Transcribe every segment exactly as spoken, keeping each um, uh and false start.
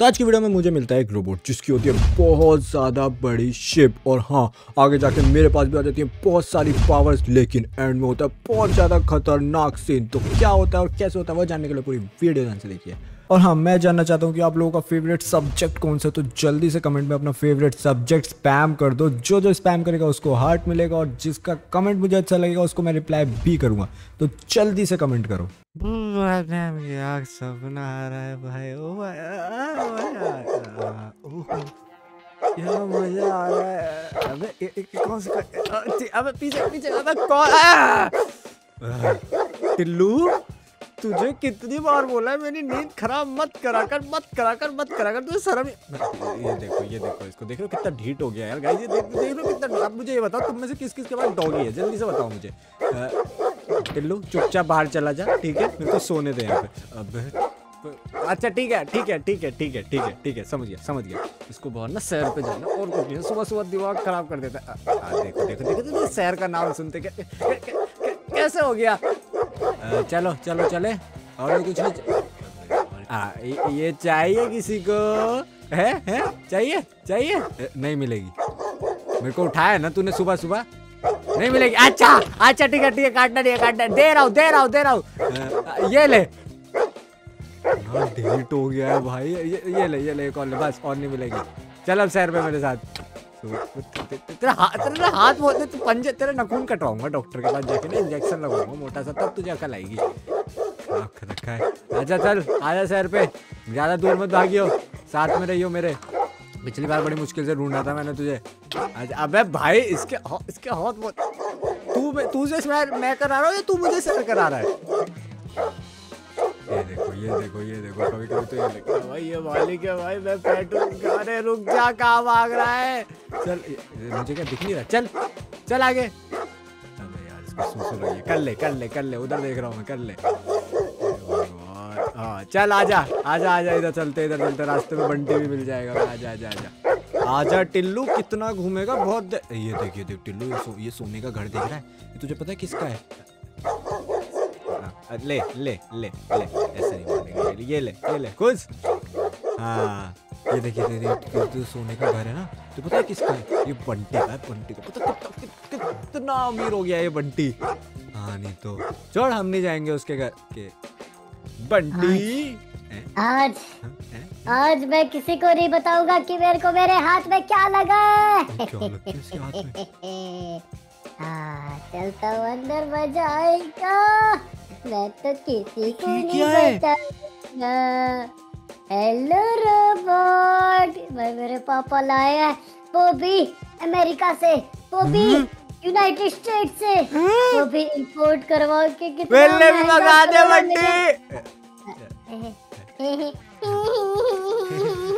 तो आज की वीडियो में मुझे मिलता है एक रोबोट जिसकी होती है बहुत ज़्यादा बड़ी शिप, और हाँ आगे जाके मेरे पास भी आ जाती है बहुत सारी पावर्स, लेकिन एंड में होता है बहुत ज़्यादा खतरनाक सीन। तो क्या होता है और कैसे होता है वो जानने के लिए पूरी वीडियो ध्यान से देखिए। और हाँ, मैं जानना चाहता हूँ कि आप लोगों का फेवरेट सब्जेक्ट कौन सा है, तो जल्दी से कमेंट में अपना फेवरेट सब्जेक्ट स्पैम कर दो। जो जो स्पैम करेगा उसको हार्ट मिलेगा, और जिसका कमेंट मुझे अच्छा लगेगा उसको मैं रिप्लाई भी करूँगा। तो जल्दी से कमेंट करो। यार सपना आ रहा है भाई, ओ भाई मजा आ रहा है। अबे कौन सा, अबे पीछे पीछे, अबे कौन टिल्लू, तुझे कितनी बार बोला है मेरी नींद खराब मत करा कर मत करा कर मत करा कर, तुझे शर्म। ये देखो ये देखो इसको देख रहे हो कितना ढीठ हो गया यार गाइस, ये देख देख रहे हो कितना। अब मुझे ये बताओ तुम में से किस किस के पास डॉगी है, जल्दी से बताओ मुझे। टिल्लू चुपचाप बाहर चला जा, ठीक है, मेरे को सोने दे यहाँ पे। अब अच्छा ठीक है ठीक है ठीक है ठीक है ठीक है ठीक है समझ गया समझ गया। इसको बहुत ना सैर पे जाना और कुछ नहीं, सुबह सुबह दिमाग खराब कर देता है। देखो देखो देखो सैर का नाम सुनते कैसे हो गया। चलो चलो चले, और कुछ नहीं आ, ये चाहिए किसी को है है चाहिए चाहिए नहीं मिलेगी, मेरे को उठाया ना तूने सुबह सुबह, नहीं मिलेगी। अच्छा अच्छा ठीक है ठीक है, काटना नहीं है काटना, दे रहा हूँ दे रहा हूँ दे रहा हूँ, ये ले। डेट हो गया है भाई, ये ये ले ये ले एक और ले, बस और नहीं मिलेगी। चल अब शहर में मेरे साथ। तेरा हाथ तेरा हाथ बहुत है, तू पंजे तेरे नखून कटवाऊंगा, डॉक्टर के पास जाके ना इंजेक्शन लगाऊंगा मोटा सा, तब तुझे अकल आएगी। आँख रखा है। अच्छा चल आजा शहर पे, ज़्यादा दूर मत भागियो, साथ में रहियो मेरे। पिछली बार बड़ी मुश्किल से ढूंढा था मैंने तुझे। अच्छा अबे भाई इसके इसके हाथ बहुत, तू तू से सैर मैं करा रहा हूँ या तू मुझे सैर करा रहा है। ये देखो ये देखो ये देखो कभी कभी तो ये देखो भाई, ये मालिक है भाई, मैं पेटू। अरे रुक जा, कहाँ भाग रहा है। चल मुझे क्या दिख नहीं रहा, चल चल आगे। अरे यार इसको सुसु लगी, कर ले कर ले कर ले, उधर देख रहा हूँ मैं, कर ले। हाँ चल आजा आजा आजा, इधर चलते इधर चलते, रास्ते में बंटी भी मिल जाएगा। आजा आजा आजा आजा टिल्लू, कितना घूमेगा बहुत। ये देखिए देख टिल्लू, ये सोने का घर देख रहा है, तुझे पता है किसका है। ले ले ले ले ऐसे नहीं बोलेंगे, ये ले ये ले कुछ। हाँ ये देखिए तेरे तो सोने का घर है ना, तो पता है किसका है, ये बंटी का है। बंटी का पता कितना कितना अमीर हो गया ये बंटी। हाँ नहीं तो छोड़, हम नहीं जाएंगे उसके घर के। बंटी आज है? आज मैं किसी को नहीं बताऊंगा कि मेरे को मेरे हाथ में क्या लगा है। क्या लगा इसके हाथ में? हाँ चलता हूँ अंदर, मजा आएगा, मैं तो किसी को नहीं बताऊंगा। हेलो रोबोट भाई, मेरे पापा लाए हैं, वो भी अमेरिका से, वो भी यूनाइटेड स्टेट से, वो भी इंपोर्ट करवाओ के कितना मंगा दे। बंटी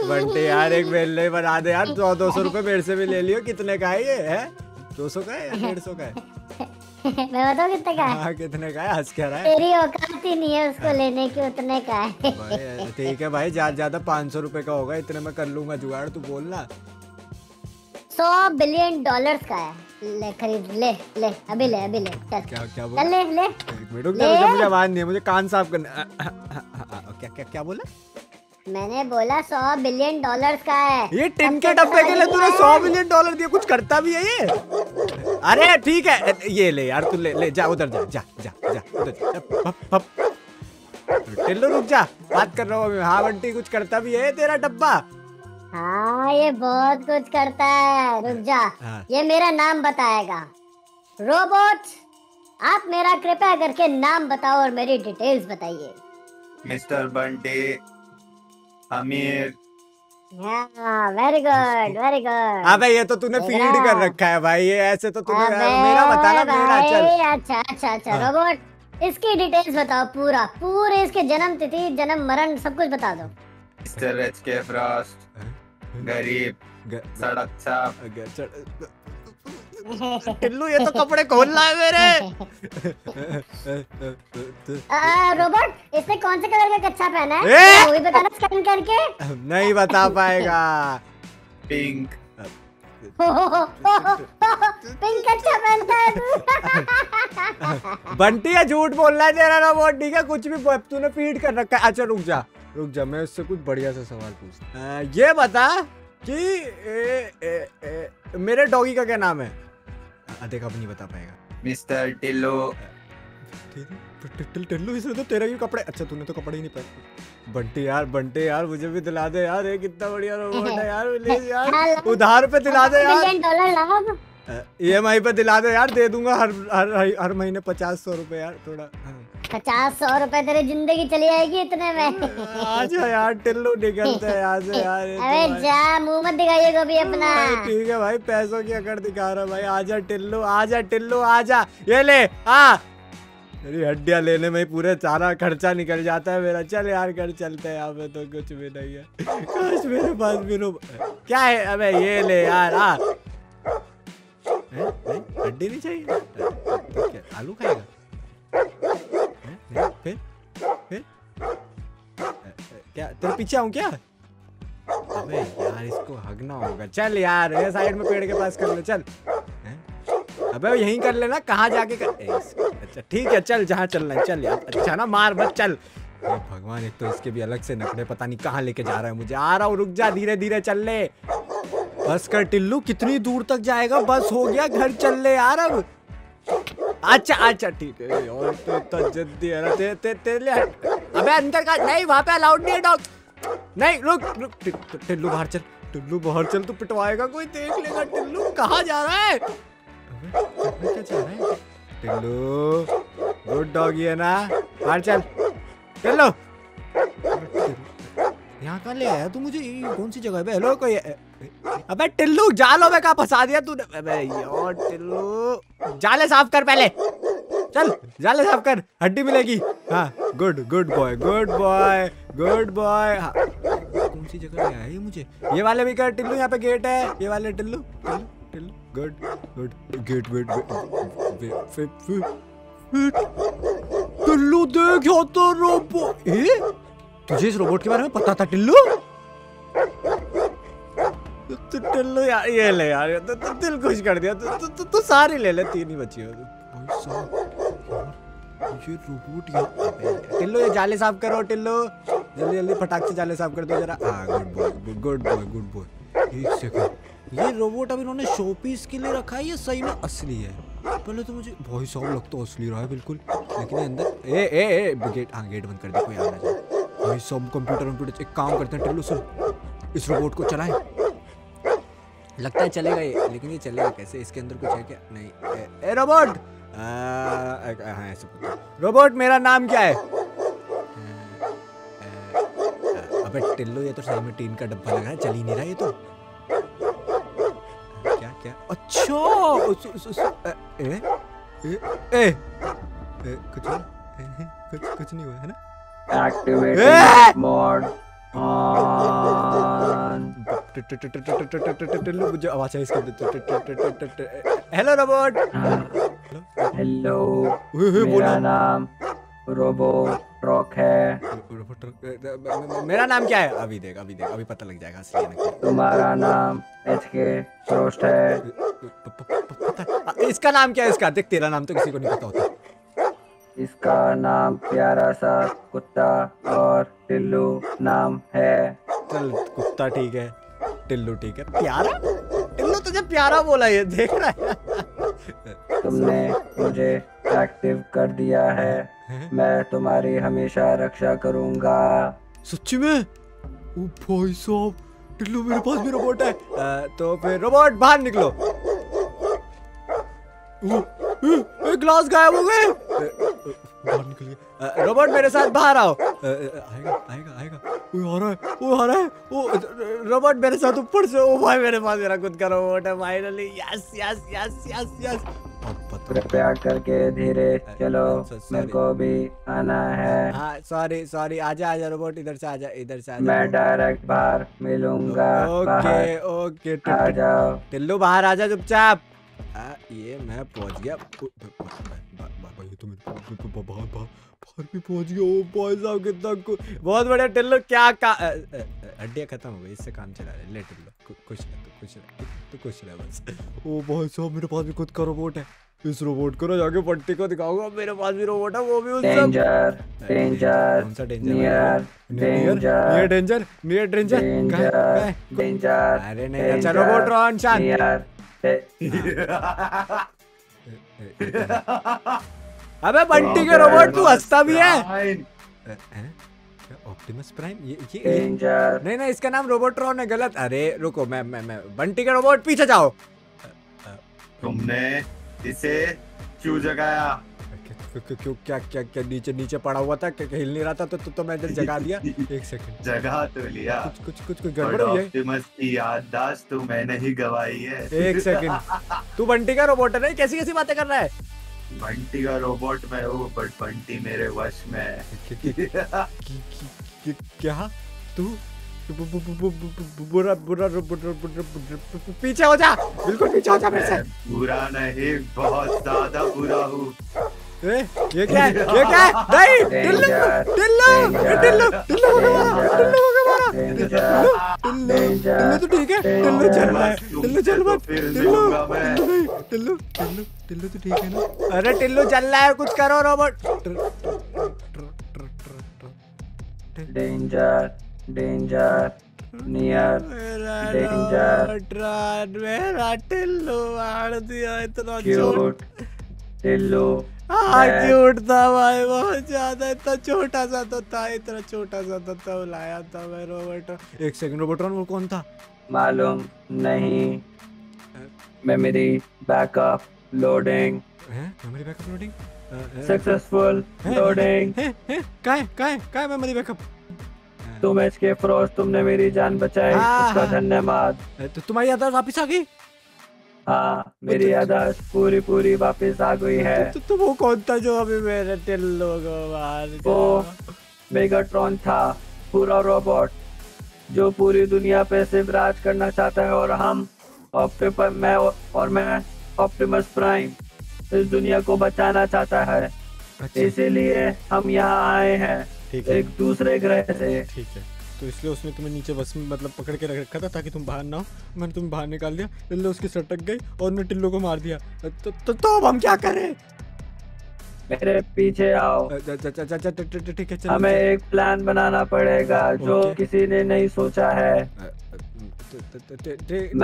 बंटी यार एक वेल्ले बना दे यार, सौ दो सौ रुपए मेरे से भी ले लियो। कितने का है ये, है दो सौ का है या डेढ़ सौ का है? मैं बताऊं कितने का है? कितने का है? हंस के रहा है, तेरी औकात ही नहीं है उसको लेने की, उतने का है। ठीक है भाई, ज्यादा ज्यादा पाँच सौ रुपए का होगा, इतने में कर लूंगा जुगाड़, तू बोलना। सौ बिलियन डॉलर्स का है, ले खरीद ले ले अभी ले अभी ले चल। क्या क्या बोला? ले ले रुक जा, मुझे आवाज नहीं है, मुझे कान साफ करना। क्या क्या क्या बोला? मैंने बोला सौ बिलियन डॉलर्स का है। ये टिन के डब्बे के लिए तूने सौ बिलियन डॉलर दिए, कुछ करता भी है ये? अरे ठीक है ये ले यार, तू ले ले जा उधर जा जा जा जा उधर। टिल्लू रुक जा, बात कर रहा हूँ। हाँ बंटी, कुछ करता भी है तेरा डब्बा? हाँ ये बहुत कुछ करता है, रुक जा। हाँ। ये मेरा नाम बताएगा। रोबोट आप मेरा कृपया करके नाम बताओ और मेरी डिटेल्स बताइए। मिस्टर बंटी अमीर। Very good very good. अबे ये तो तूने फीड कर रखा है भाई, ये ऐसे तो तूने मेरा बताना मेरा। चल अच्छा अच्छा अच्छा रोबोट, इसकी डिटेल्स बताओ पूरा पूरे, इसके जन्म तिथि जन्म मरण सब कुछ बता दो। मिस्टर एच के फ्रॉस्ट, गरीब, सड़क साफ। टिल्लू ये तो कपड़े खोल रहा है मेरे। आ, रोबोट इसने कौन से कलर का कच्छा पहना है, वो भी बताना स्कैन करके। नहीं बता पाएगा। पिंक। पिंक कच्छा पहनता है बंटी, ये झूठ बोल रहा है तेरा रोबोट। ठीक है कुछ भी, तूने फीड कर रखा है। अच्छा रुक जा, रुक जा, मैं उससे कुछ बढ़िया सा सवाल पूछता। ये बता कि ए, ए, ए, मेरे डॉगी का क्या नाम है? आ, देखा अब नहीं बता पाएगा। मिस्टर टिल्लो। टिल्लो इसमें तो तेरा ही कपड़े। अच्छा तूने तो कपड़े ही नहीं पहने। बंटी यार, बंटे यार मुझे भी दिला दे यार, ये कितना बढ़िया रोबोट है यार, प्लीज यार उधार पे दिला दे यार, ई एम आई पे दिला दे यार, दे दूंगा हर हर हर महीने पचास सौ रुपए यार, थोड़ा पचास सौ रुपए तेरी जिंदगी चली जाएगी इतने में। आजा यार टिल्लू निकलते हैं यार से यार। अरे जा, मुंह मत दिखाइए कभी अपना। ठीक है भाई, पैसों की अकड़ दिखा रहा भाई। आजा टिल्लू, आजा टिल्लू, आजा ये ले आ। मेरी हड्डियाँ लेने में पूरे सारा खर्चा निकल जाता है मेरा। चल यार घर चलते हैं, यहाँ पे तो कुछ भी नहीं है। काश मेरे पास भी क्या है। अबे ये ले यार आ। हड्डी नहीं चाहिए तो क्या आलू खाएगा? फिर फिर क्या तेरे पीछे आऊँ क्या? अबे यार इसको हगना होगा। चल यार ये साइड में पेड़ के पास कर ले। चल अबे यहीं कर लेना, कहाँ जाके कर? अच्छा ठीक है चल, जहाँ चलना है चल यार। अच्छा ना मार मत, चल। भगवान एक तो इसके भी अलग से नखरे, पता नहीं कहाँ लेके जा रहा है मुझे। आ रहा हूँ रुक जा, धीरे धीरे चल ले। बस कर टिल्लू, कितनी दूर तक जाएगा? बस हो गया, घर चल ले यार अब। अच्छा अच्छा ठीक है। और तो इतना जल्दी है ना तेरे ते, तेरे लिए। अबे अंदर का नहीं, वहाँ पे अलाउड नहीं है डॉग। नहीं रुक रुक टिल्लू बाहर चल, टिल्लू बाहर चल, तू पिटवाएगा, कोई देख लेगा। टिल्लू कहाँ जा रहा है? अबे क्या जा रहा है? टिल्लू गुड डॉगी है ना, बाहर चल। टिल्लू यहाँ कहाँ ले आया तू मुझे? कौन सी जगह पे? हेलो कोई? अबे टिल्लू जालों में कहाँ फंसा दिया तूने? अबे यार टिल्लू जाले साफ कर पहले, चल जाले साफ कर, हड्डी मिलेगी। हाँ good good boy good boy good boy. हाँ कौन सी जगह पे आया ये मुझे? ये वाले भी कर टिल्लू, यहाँ पे गेट है। ये वाले Tillu Tillu Tillu good good gate. Wait wait Tillu देख यहाँ तो रोबोट। ए तुझे इस रोबोट के बारे में पता था टिल्लू? टिल्लू यार ये ले यार, तो, तो दिल खुश कर दिया। तो, तो, तो, तो सारी ले ले, तीन ही बची हो। ये रोबोट यार। टिल्लू ये जाले साफ करो टिल्लू, जल्दी जल्दी फटाक से जाले साफ कर दो जरा। हाँ good boy good boy good boy. एक सेकंड, ये रोबोट अब इन्होंने शोपीस के लिए रखा है, ये सही में असली है? पहले तो मुझे भाई साहब लगता है असली रहा है बिल्कुल, लेकिन अंदर ए ए ए गेट। हाँ गेट बंद कर दे, कोई आ ना जाए। भाई साहब कंप्यूटर कंप्यूटर एक काम करते हैं टिल्लू सुन, इस रोबोट को चलाएं, लगता है चलेगा ये। लेकिन ये चलेगा कैसे? इसके अंदर कुछ है क्या? नहीं। ए, ए रोबोट आ, आ, आ, हाँ ऐसे रोबोट मेरा नाम क्या है? अबे टिल्लू ये तो सामने टीन का डब्बा लग रहा है, चल ही नहीं रहा ये तो। क्या क्या? अच्छा उस, उस, उस, ए, ए, ए, ए, ए, कुछ कुछ कुछ नहीं हुआ है ना? Activate mode. टिल्लू मुझे आवाज आई इसका। Hello robot. हेलो मेरा नाम रोबोट्रॉक है। मेरा नाम क्या है? अभी देख अभी देख अभी पता लग जाएगा। तुम्हारा नाम एचके फ्रॉस्ट है। इसका नाम क्या है? इसका देख, तेरा नाम तो किसी को नहीं पता होता। इसका नाम प्यारा सा कुत्ता और टिल्लू नाम है। चल कुत्ता ठीक है, टिल्लू ठीक है। प्यारा टिल्लू तुझे प्यारा बोला, ये देख रहा है? तुमने मुझे एक्टिव कर दिया है, मैं तुम्हारी हमेशा रक्षा करूंगा। सच्ची में? ओ भाई साहब टिल्लू मेरे पास भी रोबोट है। आ, तो फिर रोबोट बाहर निकलो। एक ग्लास गायब हो गए, बाहर निकल गया। रोबोट मेरे साथ बाहर आओ। आएगा आएगा आएगा। वो आ रहा है वो आ रहा है वो रोबोट मेरे साथ ऊपर से। ओ भाई मेरे पास मेरा खुद का रोबोट है finally. Yes yes yes yes yes. कृपया करके धीरे चलो, मेरे को भी आना है। हाँ सॉरी सॉरी। आजा आजा रोबोट, इधर से आजा इधर से आजा। मैं डायरेक्ट बाहर मिलूंगा। ओके ओके आ जाओ टिल्लू, बाहर आजा चुपचाप। ये मैं पहुंच गया, बाहर भी पहुंच गया। ओ भाई साहब कितना बहुत बढ़िया टिल्लू। क्या का हड्डियाँ खत्म हो गई, इससे काम चला रहे ले टिल्लू। कुछ रहा तो कुछ रहा तो कुछ रहा बस। ओ भाई साहब मेरे पास भी खुद का रोबोट है। इस रोबोट को ना जाके पट्टी को दिखाऊंगा। मेरे पास भी रोबोट है, वो भी उस डेंजर डेंजर कौन सा danger near danger near danger danger अरे नहीं चलो रोबोट्रॉन शांत। अबे बंटी के रोबोट तू हंसता भी है? ऑप्टिमस प्राइम ये ये नहीं नहीं इसका नाम रोबोट्रॉन है गलत। अरे रुको मैं मैं मैं बंटी के रोबोट पीछे जाओ। तुमने इसे क्यों जगाया? क्यों क्या क्या क्या नीचे नीचे पड़ा हुआ था, हिल नहीं रहा था तो तो, तो मैं इधर जगा दिया। एक सेकंड जगा तो लिया, कुछ कुछ कुछ कुछ गड़बड़ हुई है। ऑप्टिमस की याददाश्त तो मैंने ही गवाई है। एक सेकंड तू बंटी का रोबोट है नहीं? कैसी कैसी बातें कर रहा है? बंटी का रोबोट मैं हूँ बट बंटी मेरे वश में है। क्या तू बुरा बुरा पीछे हो जा, बिल्कुल पीछे हो जा मेरे से। बुरा नहीं बहुत ज्यादा बुरा हूँ। ए, ये क्या है? ये क्या है? नहीं, टिल्लू, टिल्लू, टिल्लू, टिल्लू को मारा, टिल्लू को मारा, टिल्लू, टिल्लू, टिल्लू तो ठीक है, टिल्लू चल रहा है, टिल्लू चल रहा है, टिल्लू, टिल्लू, टिल्लू, टिल्लू तो ठीक है ना? अरे टिल्लू चल रहा है, कुछ करो robot. Danger, danger, near, danger. ट्रांड मेरा टिल्लू मार दिया इतना क्यूट, टिल्लू। हाँ क्यूट था भाई बहुत ज्यादा, इतना छोटा सा तो था, इतना छोटा सा तो था, लाया था मैं रोबोट। एक सेकंड रोबोट्रॉन वो कौन था? मालूम नहीं। Memory backup loading. हैं memory backup loading successful loading. काय काय काय मेमोरी बैकअप। तुम एचके फ्रोज तुमने मेरी जान बचाई, उसका धन्यवाद। तो तुम्हारी याददाश्त वापस आ गई? हाँ मेरी याददाश्त पूरी पूरी वापस आ गई है। तो, तो वो कौन था जो अभी मेरे टिल्लू को मार दिया? वो मेगाट्रॉन था, पूरा रोबोट जो पूरी दुनिया पे सिर्फ राज करना चाहता है। और हम ऑप्टिमस मैं और मैं ऑप्टिमस प्राइम इस दुनिया को बचाना चाहता है। अच्छा। इसीलिए हम यहाँ आए हैं एक दूसरे ग्रह से। ठीक है तो इसलिए उसने तुम्हें नीचे बस में मतलब पकड़ के रख रखा था ताकि तुम बाहर ना हो। मैंने तुम्हें बाहर निकाल दिया, टिल्लो उसकी सटक गई और मैं टिल्लो को मार दिया। तो तो तो अब हम क्या करें? मेरे पीछे आओ। ठीक है चलो हमें एक प्लान बनाना पड़ेगा जो किसी ने नहीं सोचा है।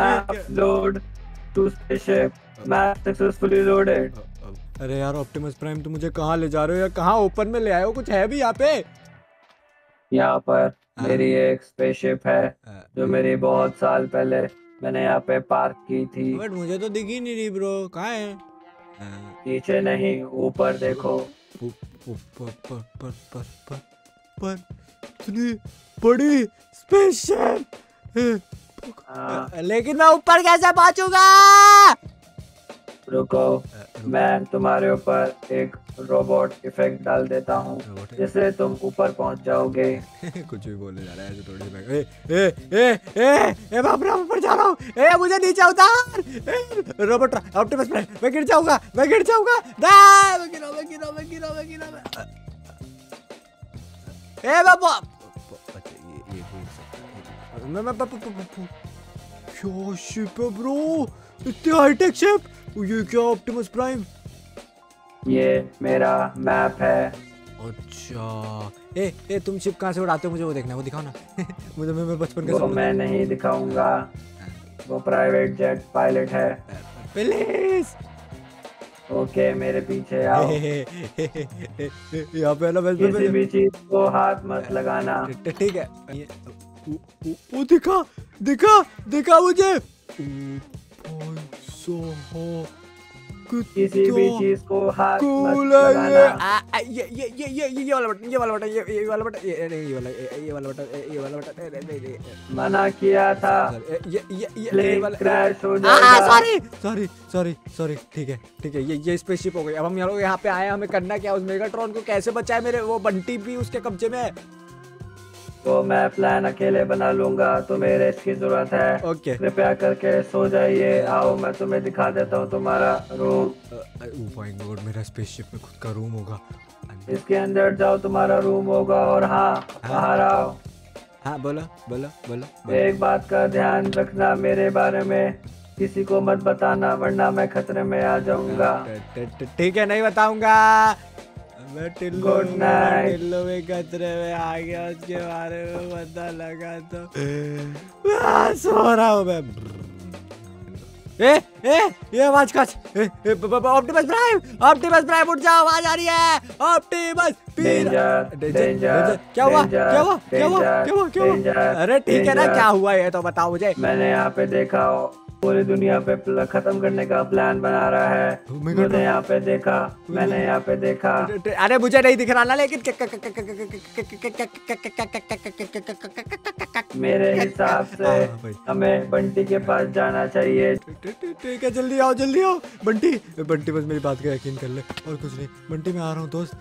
Map load to spaceship map successfully loaded. अरे यार ऑप्टिमस प्राइम तुम मुझे कहाँ ले जा रहे हो या कहाँ ओपन में ले आए हो? कुछ है भी यहाँ पे? यहाँ पर मेरी एक स्पेसशिप है जो मेरी बहुत साल पहले मैंने यहाँ पे पार्क की थी। बट मुझे तो दिख ही नहीं रही ब्रो, कहाँ है? नीचे नहीं ऊपर देखो। ऊपर पर पर पर पर पर इतनी बड़ी स्पेसशिप लेकिन मैं ऊपर कैसे पहुँचूंगा? रुको मैं तुम्हारे ऊपर एक रोबोट इफेक्ट डाल देता हूँ जिससे तुम ऊपर पहुँच जाओगे। कुछ भी बोलने जा रहा है थोड़ी। ए ए ए ए बाप रे ऊपर जा रहा हूँ। ए मुझे नीचे उतार रोबोट ऑप्टिमस प्राइम, मैं गिर जाऊंगा मैं गिर जाऊंगा ना मैं गिरा मैं गिरा मैं गिरा मैं गिरा ए बाबा ये ये मैं मैं क्या शिप है ब्रो, इतनी हाईटेक शिप। ये क्या ऑप्टिमस प्राइम? ये मेरा मैप है। अच्छा ए ए तुम शिप कहाँ से उड़ाते हो? मुझे वो देखना है, वो दिखाओ ना। मुझे मैं, मैं बचपन का मैं नहीं दिखाऊंगा, वो प्राइवेट जेट पायलट है। प्लीज ओके मेरे पीछे आओ। यहाँ पे ना किसी भी चीज को हाथ मत लगाना। ठीक है वो दिखा दिखा दिखा मुझे किसी भी चीज को हाथ मत लगाना। ये ये ये ये ये वाला बटन ये वाला बटन ये ये वाला बटन ये नहीं ये वाला ये वाला बटन ये वाला बटन नहीं नहीं मना किया था। ये ये ये वाला क्रैश हो जाएगा। सॉरी सॉरी सॉरी सॉरी ठीक है ठीक है ये ये स्पेसशिप हो गई। अब हम लोग यहाँ पे आए, हमें करना क्या? उस मेगाट्रॉन को कैसे बचाए? मेरे वो बंटी भी उसके कब्जे में है। तो मैं प्लान अकेले बना लूंगा, तुम्हें रेस्ट की जरूरत है। ओके कृपया करके सो जाइए। आओ मैं तुम्हें दिखा देता हूँ तुम्हारा रूम। ओह माय गॉड मेरा स्पेसशिप में खुद का रूम होगा। इसके अंदर जाओ तुम्हारा रूम होगा। और हाँ बाहर आओ। हाँ बोलो बोलो बोलो। एक बात का ध्यान रखना मेरे बारे में, किसी को मत बताना वरना मैं खतरे में आ जाऊंगा। ठीक है, नहीं बताऊंगा। मैं टिल्लू टिल्लू में खतरे में आ गया, उसके बारे में पता लगा तो मैं सो रहा हूँ मैं। ए ए ये आवाज काच, ऑप्टिमस प्राइम ऑप्टिमस प्राइम उठ जाओ, आवाज आ रही है। ऑप्टिमस डेंजर डेंजर क्या हुआ क्या हुआ क्या हुआ क्या हुआ क्या हुआ? अरे ठीक है ना, क्या हुआ ये तो बताओ मुझे। मैंने यहाँ पे देखा हो पूरी दुनिया पे खत्म करने का प्लान बना रहा है। मैंने यहाँ पे देखा, मैंने यहाँ पे देखा। अरे मुझे नहीं दिख रहा ना, लेकिन मेरे हिसाब से हमें बंटी के पास जाना चाहिए। ठीक है, जल्दी आओ जल्दी आओ। बंटी बंटी बस मेरी बात का यकीन कर ले और कुछ नहीं। बंटी मैं आ रहा हूँ दोस्त,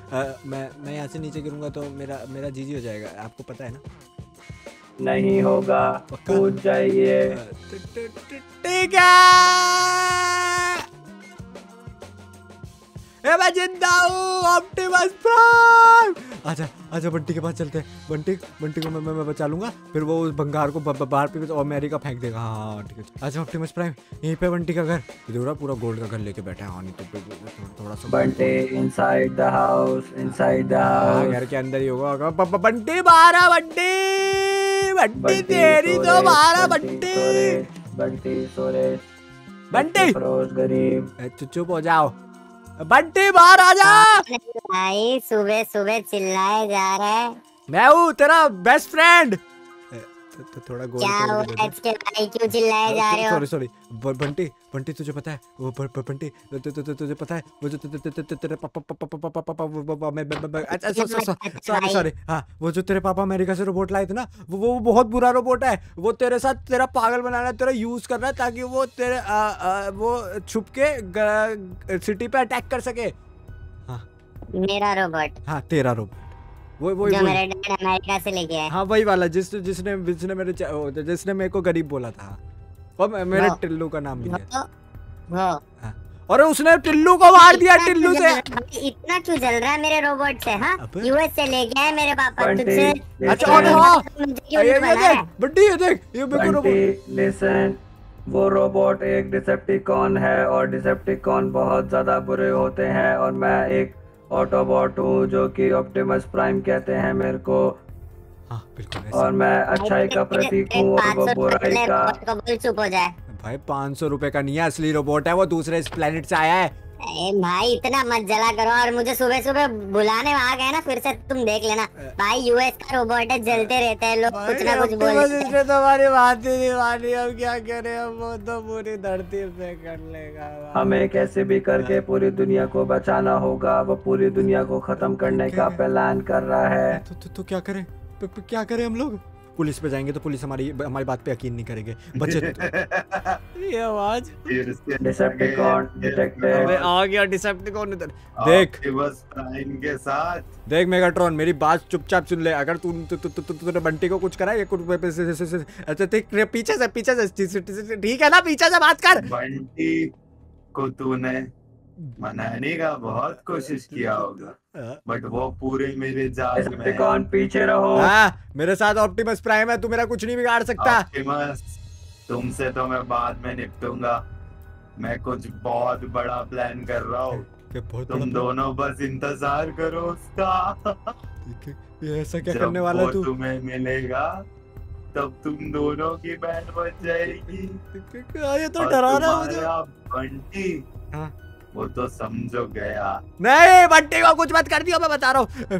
मैं मैं यहाँ से नीचे गिरूंगा तो मेरा मेरा जीजी हो जाएगा, आपको पता है ना। नहीं होगा, कूद जाइए। ठीक है मैं जिंदा हूँ। ऑप्टिमस प्राइम अच्छा अच्छा बंटी के पास चलते हैं। बंटी बंटी को मैं मैं बचा लूंगा, फिर वो उस भंगार को बाहर पे और अमेरिका फेंक देगा। हाँ ठीक है। अच्छा ऑप्टिमस प्राइम यहीं पे बंटी का घर, पूरा पूरा गोल्ड का घर लेके बैठा है। हाँ नहीं तो थोड़ा सा Bunty inside the house, inside the house, घर के अंदर ही होगा। बंटी बाहर, बंटी बंटी तेरी तो मारा। बंटी बंटी सोरेश बंटी फरोज गरीब, चुप हो जाओ। बंटी बाहर आ जा भाई, सुबह सुबह चिल्लाए जा रहा है। मैं हूँ तेरा बेस्ट फ्रेंड। तो थोड़ा गोल क्या भाई, क्यों चिल्लाए जा रहे हो? सॉरी सॉरी बंटी बंटी तुझे पता है वो बंटी तुझे पता है वो जो तेरे पापा, सॉरी सॉरी हाँ वो जो तेरे पापा अमेरिका से रोबोट लाए थे ना, वो वो बहुत बुरा रोबोट है। वो तेरे साथ तेरा पागल बना रहा है, तेरा यूज कर रहा है ताकि वो तेरे वो छुप के सिटी पे अटैक कर सके। हाँ मेरा रोबोट, हाँ तेरा रोबोट, वो वो जो मेरे डैड अमेरिका से लेके आया। हाँ वही वाला जिस जिसने जिसने मेरे जिसने मेरे को गरीब बोला था और मेरे टिल्लू का नाम लिया। हाँ और उसने टिल्लू को मार दिया। टिल्लू से इतना क्यों जल रहा है मेरे रोबोट से? हाँ यूएस से ले गया है मेरे पापा तुझसे। अच्छा और हाँ ये देख बंटी, ये देख ये मेरे रोबोट। लिसन, वो रोबोट एक डिसेप्टिकॉन है और डिसेप्टिकॉन बहुत ज्यादा बुरे होते हैं और मैं एक ऑटोबॉट हूँ जो कि ऑप्टिमस प्राइम कहते हैं मेरे को। हाँ, बिल्कुल और मैं अच्छाई का प्रतीक हूँ और वो बुराई का। भाई पाँच सौ रुपए का नहीं है, असली रोबोट है वो, दूसरे इस प्लेनेट से आया है। ए भाई इतना मत जला करो, और मुझे सुबह सुबह बुलाने आ गए ना फिर से, तुम देख लेना भाई यूएस का रोबोट है, जलते रहते हैं लोग कुछ ना कुछ बोलते हैं। तुम्हारी बात ही नहीं मानी, अब क्या करे, अब वो तो पूरी धरती पे कर लेगा। हमें कैसे भी करके पूरी दुनिया को बचाना होगा, वो पूरी दुनिया को खत्म करने का प्लान कर रहा है। तो, तो, तो क्या करे क्या करे हम लोग? पुलिस पे जाएंगे तो पुलिस हमारी हमारी बात पे यकीन नहीं करेंगे। बच्चे ये आवाज डिसेप्टिकॉन डिटेक्टेड आ गया। डिसेप्टिकॉन इधर देख बस प्राइम के साथ। देख मेगाट्रॉन मेरी बात चुपचाप सुन ले, अगर तू तूने बंटी को कुछ करा ये कुछ अच्छा पीछे से पीछे से ठीक है ना, पीछे से बात कर। बंटी को तूने मनाने का बहुत कोशिश किया होगा बट वो पूरे मेरे जाल में। कौन पीछे रहो? हाँ मेरे साथ ऑप्टिमस प्राइम है, तू मेरा कुछ नहीं बिगाड़ सकता। ऑप्टिमस तुमसे तो मैं बाद में निपटूंगा, मैं कुछ बहुत बड़ा प्लान कर रहा हूँ, तुम दोनों बस इंतजार करो उसका। ये ऐसा क्या करने वाला तू? तुम्हें मिलेगा तब तुम दोनों की बैंड बच जाएगी। ये तो डरा रहा मुझे बंटी। हाँ वो तो समझो गया। नहीं बंटी को कुछ मत कर दियो, मैं बता रहा हूँ।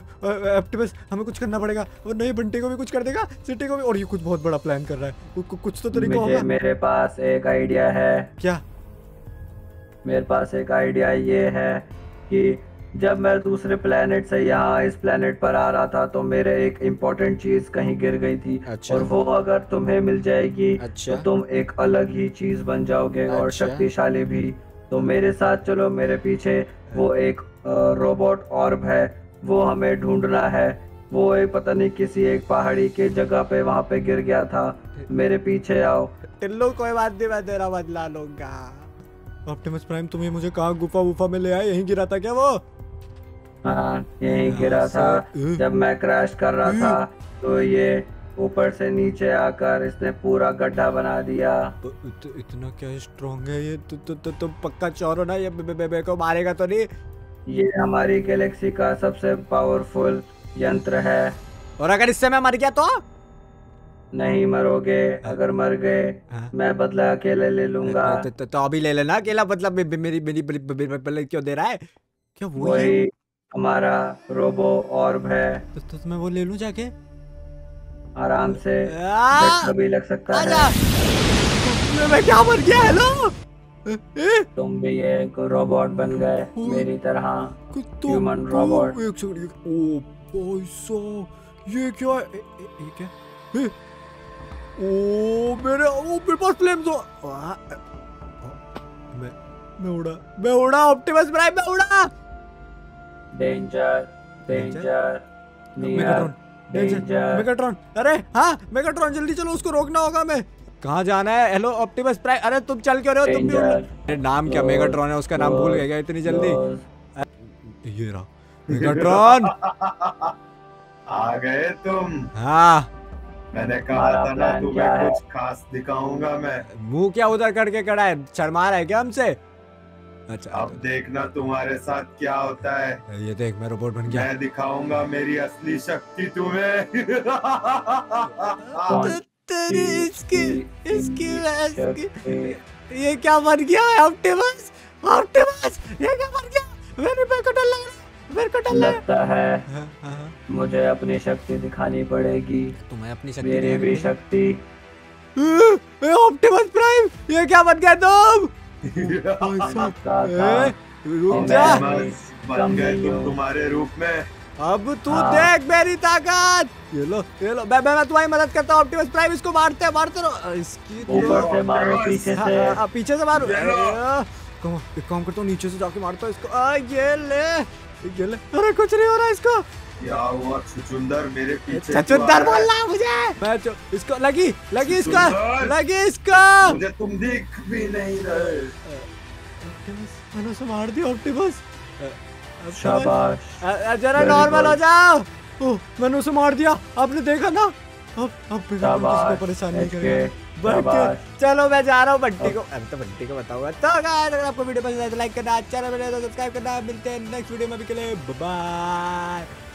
ऑप्टिमस हमें कुछ करना पड़ेगा, और नहीं बंटी को भी कुछ कर देगा, सिटी को भी। और ये कुछ बहुत बड़ा प्लान कर रहा है, कुछ तो तरीका होगा। मेरे पास एक आइडिया है। क्या? मेरे पास एक आइडिया ये है कि जब मैं दूसरे प्लेनेट से यहाँ इस प्लेनेट पर आ रहा था तो मेरे एक इम्पोर्टेंट चीज कहीं गिर गई थी। अच्छा। और वो अगर तुम्हें मिल जाएगी। अच्छा। तो तुम एक अलग ही चीज बन जाओगे और शक्तिशाली भी। तो मेरे साथ चलो, मेरे पीछे। वो एक रोबोट ऑर्ब है, वो हमें ढूंढना है। वो एक पता नहीं किसी एक पहाड़ी के जगह पे वहाँ पे गिर गया था। मेरे पीछे आओ। टिल्लू कोई बात नहीं, मैं तेरा बदला लूंगा। ऑप्टिमस प्राइम तुम्हें मुझे कहाँ गुफा वुफा में ले आए? यहीं गिरा था क्या वो? हाँ यहीं गिरा था। जब मैं क्रैश कर रहा था तो ये ऊपर से नीचे आकर इसने पूरा गड्ढा बना दिया। इत, इतना क्या स्ट्रॉन्ग है ये? तुम तु, तु, तु, पक्का चोर हो ना? ये मेरे को मारेगा तो नहीं? ये हमारी गैलेक्सी का सबसे पावरफुल यंत्र है। और अगर इससे मैं मर गया तो? नहीं मरोगे, अगर मर गए मैं बदला अकेले ले लूंगा। तो, तो, तो अभी ले लेना अकेला बदला। मेरी मेरी बदला क्यों दे रहा है? क्या वो वही है? हमारा रोबो ऑर्ब है। तो, तो, तो मैं वो ले लूं जाके आराम से। कभी लग सकता है। मैं क्या मर गया? हेलो, तुम भी एक रोबोट बन गए मेरी तरह, ह्यूमन रोबोट। ये क्या है? ओ मेरे ओ मेरे पास फ्लेम तो मैं मैं उड़ा मैं उड़ा ऑप्टिमस प्राइम मैं उड़ा। Danger danger Megatron danger Megatron. अरे हाँ मेगाट्रॉन जल्दी चलो, उसको रोकना होगा। मैं कहाँ जाना है? हेलो ऑप्टिमस प्राइम, अरे तुम चल क्यों रहे हो? तुम भी नाम क्या मेगाट्रॉन है, उसका नाम भूल गए क्या इतनी जल्दी? ये रहा मेगाट्रॉन, आ गए तुम। हाँ मैंने कहा था ना तुम्हें कुछ खास दिखाऊंगा मैं। मुंह क्या उधर करके खड़ा है? शर्मा रहा है क्या हमसे? अच्छा अब देखना तुम्हारे साथ क्या होता है। ये देख मैं रोबोट बन गया। मैं दिखाऊंगा मेरी असली शक्ति तुम्हें। तेरी इसकी इसकी इसकी ये क्या बन गया है? ऑप्टिमस ऑप्टिमस ये क्या बन गया? मेरे पे कटल लग रहा है, मेरे को डर लगता है। हाँ, हाँ। मुझे अपनी शक्ति दिखानी पड़ेगी। तुम्हें अपनी शक्ति, मेरी भी शक्ति। ऑप्टिमस प्राइम ये क्या बन गया तुम? रुक जा, बन गए तुम तुम्हारे रूप में। अब तू हाँ। देख मेरी ताकत। ये लो ये लो, मैं मैं तुम्हारी मदद करता हूँ ऑप्टिमस प्राइम। इसको मारते मारते रहो। इसकी ऊपर से मारो, पीछे से पीछे से मारो। एक काम करता हूँ नीचे से जाके मारता हूँ इसको। ये ले अरे कुछ नहीं हो रहा इसको। क्या हुआ छुचुंदर? मेरे पीछे छुचुंदर बोलना मुझे। मैं इसको लगी लगी इसको लगी इसको। मुझे तुम दिख भी नहीं रहे। मैंने उसे मार दिया ऑप्टिमस। शाबाश, जरा नॉर्मल हो जाओ। मैंने उसे मार दिया, आपने देखा ना। अब अब बिल्कुल परेशान नहीं करेगा। चलो मैं जा रहा हूँ बंटी को। अरे तो बंटी को बताऊंगा। तो अगर आपको वीडियो पसंद आए तो लाइक करना, चैनल को सब्सक्राइब करना। मिलते हैं नेक्स्ट वीडियो में, अभी के लिए बाय।